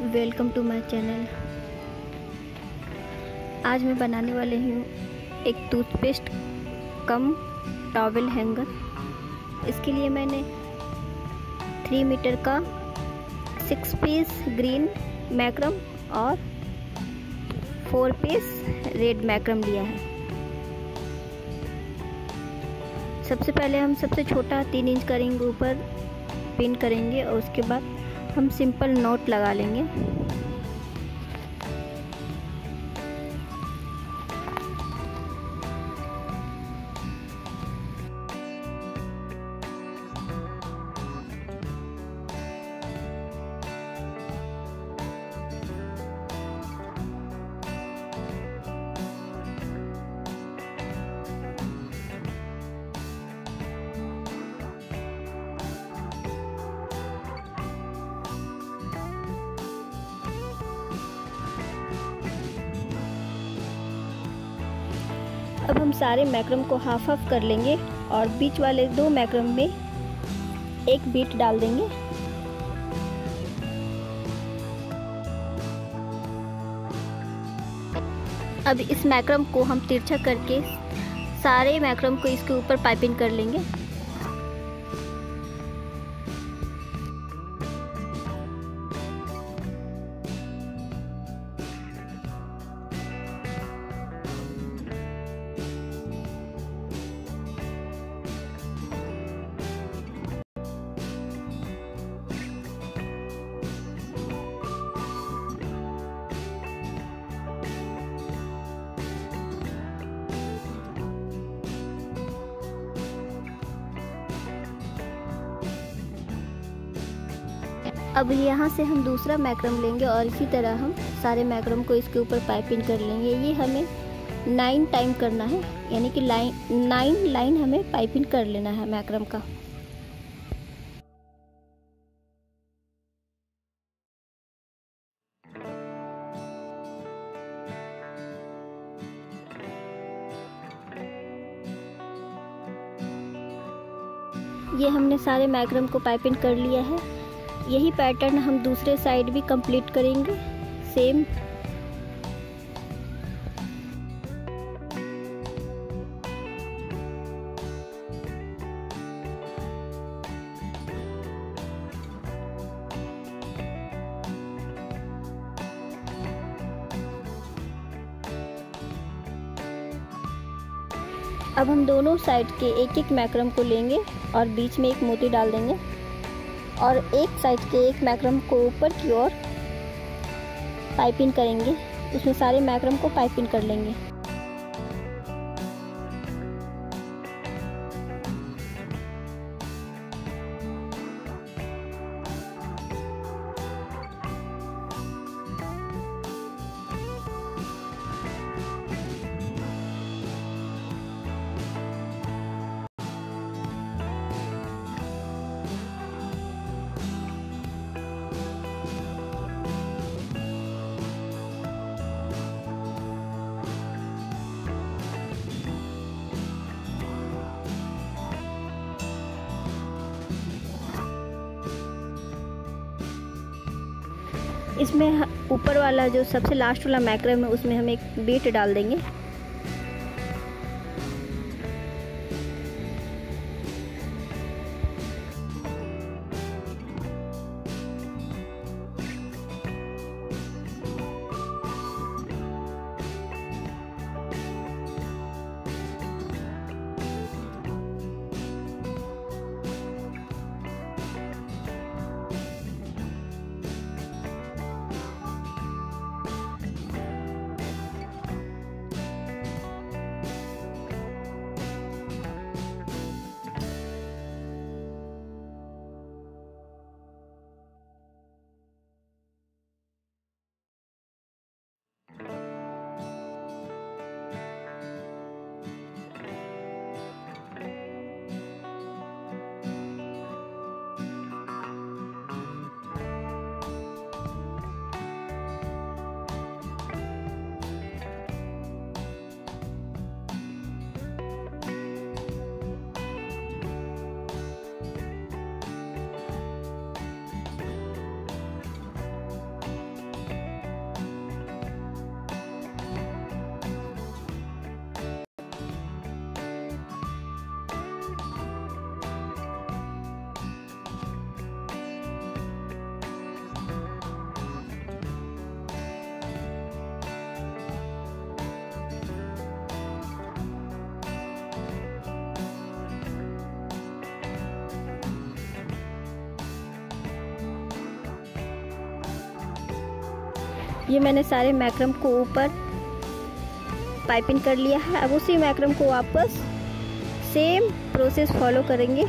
Welcome to my channel. आज मैं बनाने वाली हूँ एक टूथपेस्ट कम टॉवेल हैंगर। इसके लिए मैंने 3 मीटर का 6 पीस ग्रीन मैक्रम और 4 पीस रेड मैक्रम लिया है। सबसे पहले हम सबसे छोटा 3 इंच का रिंग ऊपर पिन करेंगे और उसके बाद हम सिंपल नॉट लगा लेंगे। अब हम सारे मैक्रम को हाफ हाफ कर लेंगे और बीच वाले 2 मैक्रम में एक बीट डाल देंगे। अब इस मैक्रम को हम तिरछा करके सारे मैक्रम को इसके ऊपर पाइपिंग कर लेंगे। अब यहाँ से हम दूसरा मैक्रम लेंगे और इसी तरह हम सारे मैक्रम को इसके ऊपर पाइपिंग कर लेंगे। ये हमें 9 टाइम करना है, यानी कि 9 लाइन हमें पाइपिंग कर लेना है मैक्रम का। ये हमने सारे मैक्रम को पाइपिंग कर लिया है। यही पैटर्न हम दूसरे साइड भी कंप्लीट करेंगे, सेम। अब हम दोनों साइड के एक एक मैक्रम को लेंगे और बीच में एक मोती डाल देंगे और एक साइड के एक मैक्रम को ऊपर की ओर पाइपिंग करेंगे। उसमें सारे मैक्रम को पाइपिंग कर लेंगे। इसमें ऊपर वाला जो सबसे लास्ट वाला मैक्रम है उसमें हम एक बीट डाल देंगे। ये मैंने सारे मैक्रम को ऊपर पाइपिंग कर लिया है। अब उसी मैक्रम को वापस सेम प्रोसेस फॉलो करेंगे।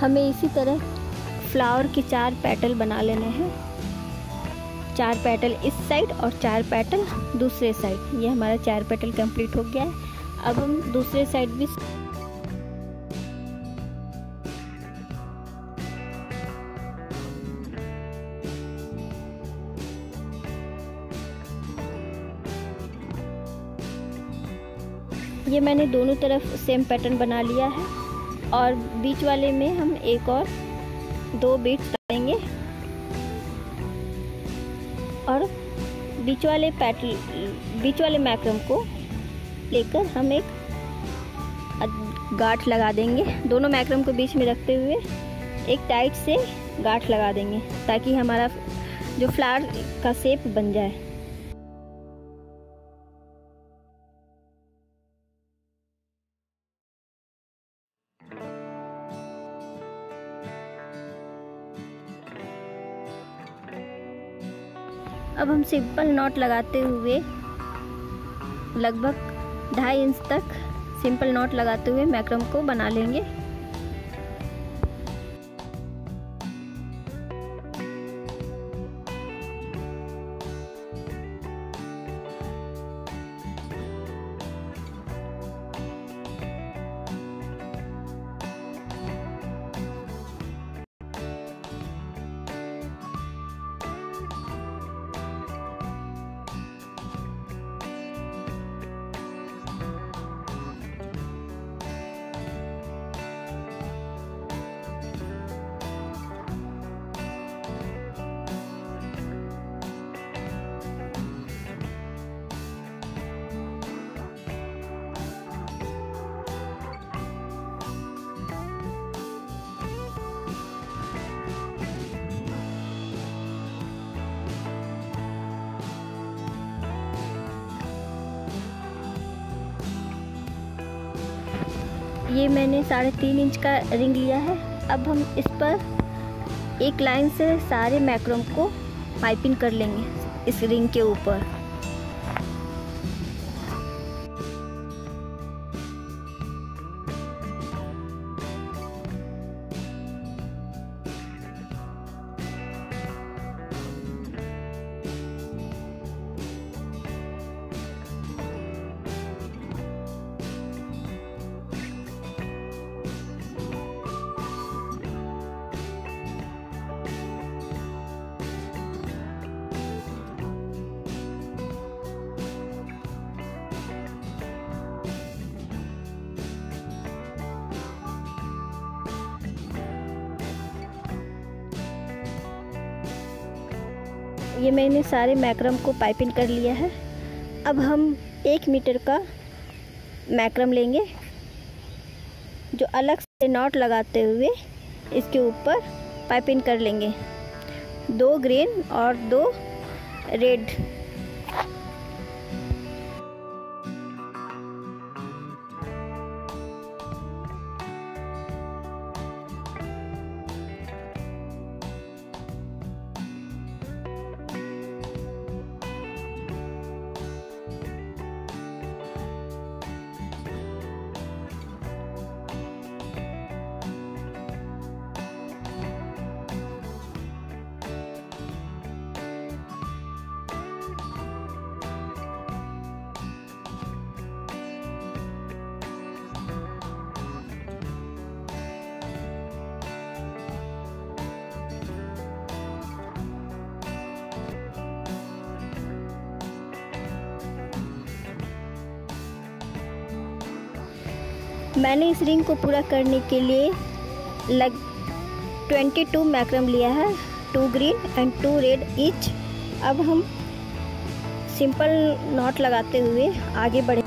हमें इसी तरह फ्लावर के 4 पेटल बना लेने हैं। चार पेटल इस साइड और चार पेटल दूसरे साइड। ये हमारा चार पेटल कंप्लीट हो गया है। अब हम दूसरे साइड भी ये मैंने दोनों तरफ सेम पैटर्न बना लिया है और बीच वाले में हम एक और दो बीट्स डालेंगे और बीच वाले मैक्रम को लेकर हम एक गांठ लगा देंगे। दोनों मैक्रम को बीच में रखते हुए एक टाइट से गांठ लगा देंगे ताकि हमारा जो फ्लावर का शेप बन जाए। अब हम सिंपल नॉट लगाते हुए लगभग 2.5 इंच तक सिंपल नॉट लगाते हुए मैक्रम को बना लेंगे। ये मैंने 3.5 इंच का रिंग लिया है। अब हम इस पर एक लाइन से सारे मैक्रम को पाइपिंग कर लेंगे इस रिंग के ऊपर। ये मैंने सारे मैक्रम को पाइपिंग कर लिया है। अब हम 1 मीटर का मैक्रम लेंगे जो अलग से नॉट लगाते हुए इसके ऊपर पाइपिंग कर लेंगे। 2 ग्रीन और 2 रेड। मैंने इस रिंग को पूरा करने के लिए 22 मैक्रम लिया है, 2 ग्रीन एंड 2 रेड ईच। अब हम सिंपल नॉट लगाते हुए आगे बढ़े।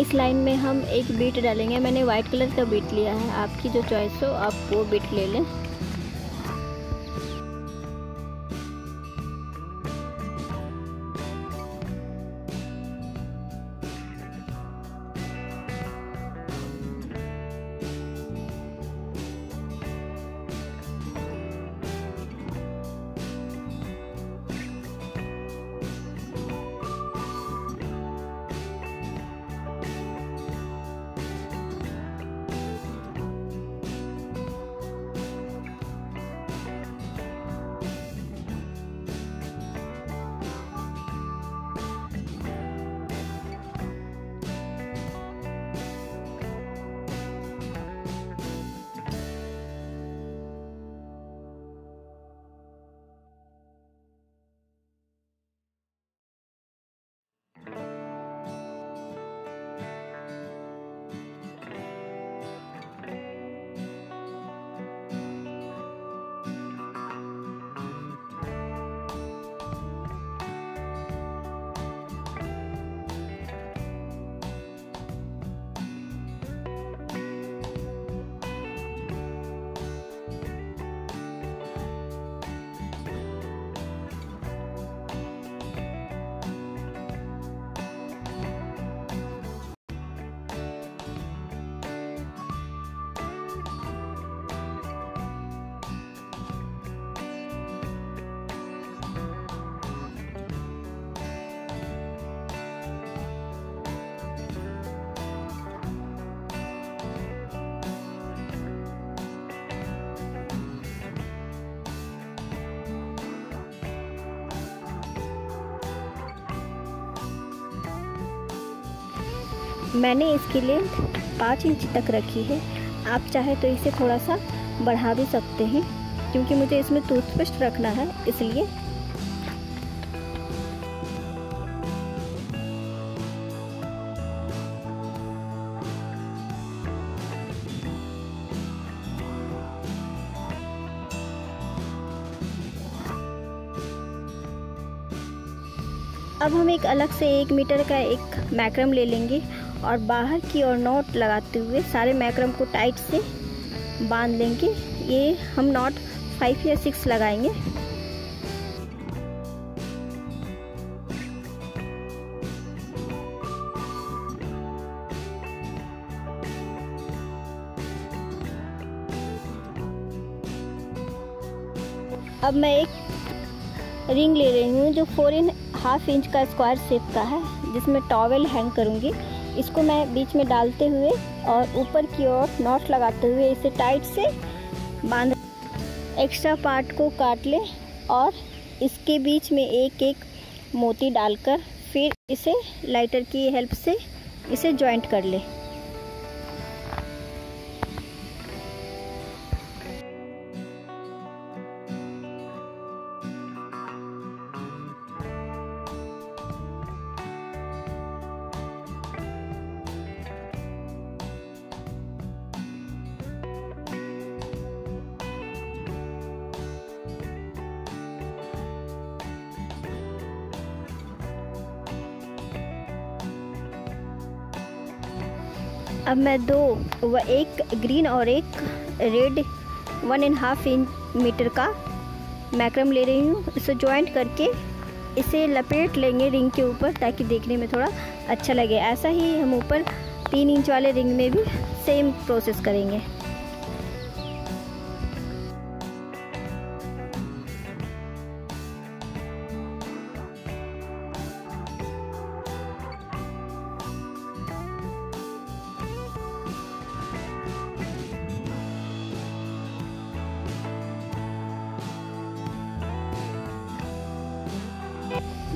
इस लाइन में हम एक बीट डालेंगे। मैंने वाइट कलर का बीट लिया है, आपकी जो चॉइस हो आप वो बीट ले लें। मैंने इसकी लेंथ 5 इंच तक रखी है, आप चाहे तो इसे थोड़ा सा बढ़ा भी सकते हैं, क्योंकि मुझे इसमें टूथपेस्ट रखना है इसलिए। अब हम एक अलग से 1 मीटर का एक मैक्रम ले लेंगे और बाहर की ओर नॉट लगाते हुए सारे मैक्रम को टाइट से बांध लेंगे। ये हम नॉट 5 या 6 लगाएंगे। अब मैं एक रिंग ले रही हूँ जो 4.5 इंच का स्क्वायर शेप का है, जिसमें टॉवेल हैंग करूँगी। इसको मैं बीच में डालते हुए और ऊपर की ओर नॉट लगाते हुए इसे टाइट से बांध, एक्स्ट्रा पार्ट को काट लें और इसके बीच में एक एक मोती डालकर फिर इसे लाइटर की हेल्प से इसे जॉइंट कर लें। अब मैं 2, 1 ग्रीन और 1 रेड 1.5 मीटर का मैक्रम ले रही हूँ। इसे जॉइंट करके इसे लपेट लेंगे रिंग के ऊपर, ताकि देखने में थोड़ा अच्छा लगे। ऐसा ही हम ऊपर 3 इंच वाले रिंग में भी सेम प्रोसेस करेंगे।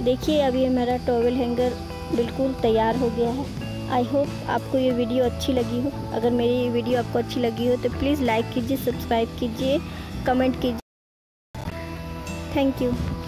देखिए अब ये मेरा टॉवेल हैंगर बिल्कुल तैयार हो गया है। आई होप आपको ये वीडियो अच्छी लगी हो। अगर मेरी ये वीडियो आपको अच्छी लगी हो तो प्लीज़ लाइक कीजिए, सब्सक्राइब कीजिए, कमेंट कीजिए। Thank you.